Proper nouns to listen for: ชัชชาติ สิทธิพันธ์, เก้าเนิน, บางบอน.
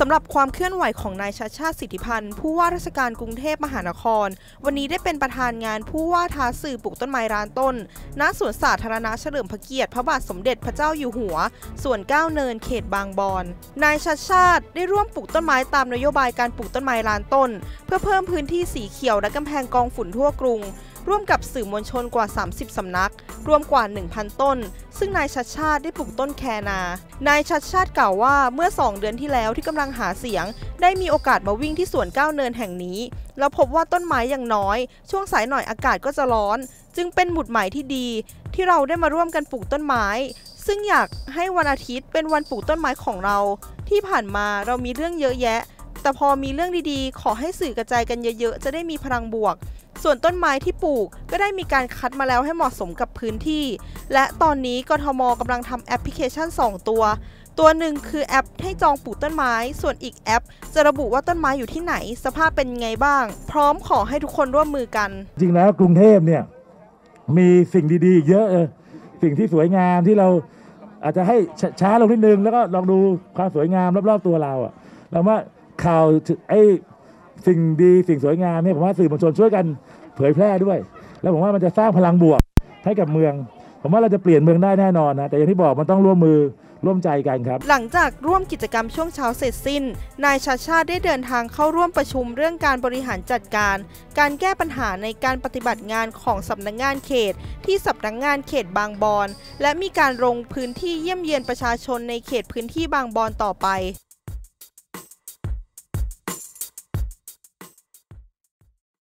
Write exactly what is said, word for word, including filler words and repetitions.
สำหรับความเคลื่อนไหวของนายชัชชาติ สิทธิพันธ์ผู้ว่าราชการกรุงเทพมหานครวันนี้ได้เป็นประธานงานผู้ว่าท้าสื่อปลูกต้นไม้ล้านต้นณสวนสาธารณะเฉลิมพระเกียรติพระบาทสมเด็จพระเจ้าอยู่หัวส่วนเก้าเนินเขตบางบอนนายชัชชาติได้ร่วมปลูกต้นไม้ตามนโยบายการปลูกต้นไม้ล้านต้นเพื่อเพิ่มพื้นที่สีเขียวและกำแพงกองฝุ่นทั่วกรุงร่วมกับสื่อมวลชนกว่าสามสิบสำนักรวมกว่า หนึ่งพัน ต้นซึ่งนายชัชชาติได้ปลูกต้นแคนานายชัชชาติกล่าวว่าเมื่อสองเดือนที่แล้วที่กำลังหาเสียงได้มีโอกาสมาวิ่งที่สวนเก้าเนินแห่งนี้แล้วพบว่าต้นไม้อย่างน้อยช่วงสายหน่อยอากาศก็จะร้อนจึงเป็นหมุดหมายที่ดีที่เราได้มาร่วมกันปลูกต้นไม้ซึ่งอยากให้วันอาทิตย์เป็นวันปลูกต้นไม้ของเราที่ผ่านมาเรามีเรื่องเยอะแยะแต่พอมีเรื่องดีๆขอให้สื่อกระจายกันเยอะๆจะได้มีพลังบวกส่วนต้นไม้ที่ปลูกก็ได้มีการคัดมาแล้วให้เหมาะสมกับพื้นที่และตอนนี้กทม.กำลังทำแอปพลิเคชันสองตัวตัวหนึ่งคือแอปให้จองปลูกต้นไม้ส่วนอีกแอปจะระบุว่าต้นไม้อยู่ที่ไหนสภาพเป็นไงบ้างพร้อมขอให้ทุกคนร่วมมือกันจริงแล้วกรุงเทพเนี่ยมีสิ่งดีๆเยอะสิ่งที่สวยงามที่เราอาจจะให้ช้าลงนิดนึงแล้วก็ลองดูความสวยงามรอบๆตัวเราอะแล้วว่าข่าวไอ้สิ่งดีสิ่งสวยงามเนี่ยผมว่าสื่อมวลชนช่วยกันเผยแพร่ด้วยแล้วผมว่ามันจะสร้างพลังบวกให้กับเมืองผมว่าเราจะเปลี่ยนเมืองได้แน่นอนนะแต่อย่างที่บอกมันต้องร่วมมือร่วมใจกันครับหลังจากร่วมกิจกรรมช่วงเช้าเสร็จสิ้นนายชัชชาติได้เดินทางเข้าร่วมประชุมเรื่องการบริหารจัดการการแก้ปัญหาในการปฏิบัติงานของสำนักงานเขตที่สำนักงานเขตบางบอนและมีการลงพื้นที่เยี่ยมเยียนประชาชนในเขตพื้นที่บางบอนต่อไป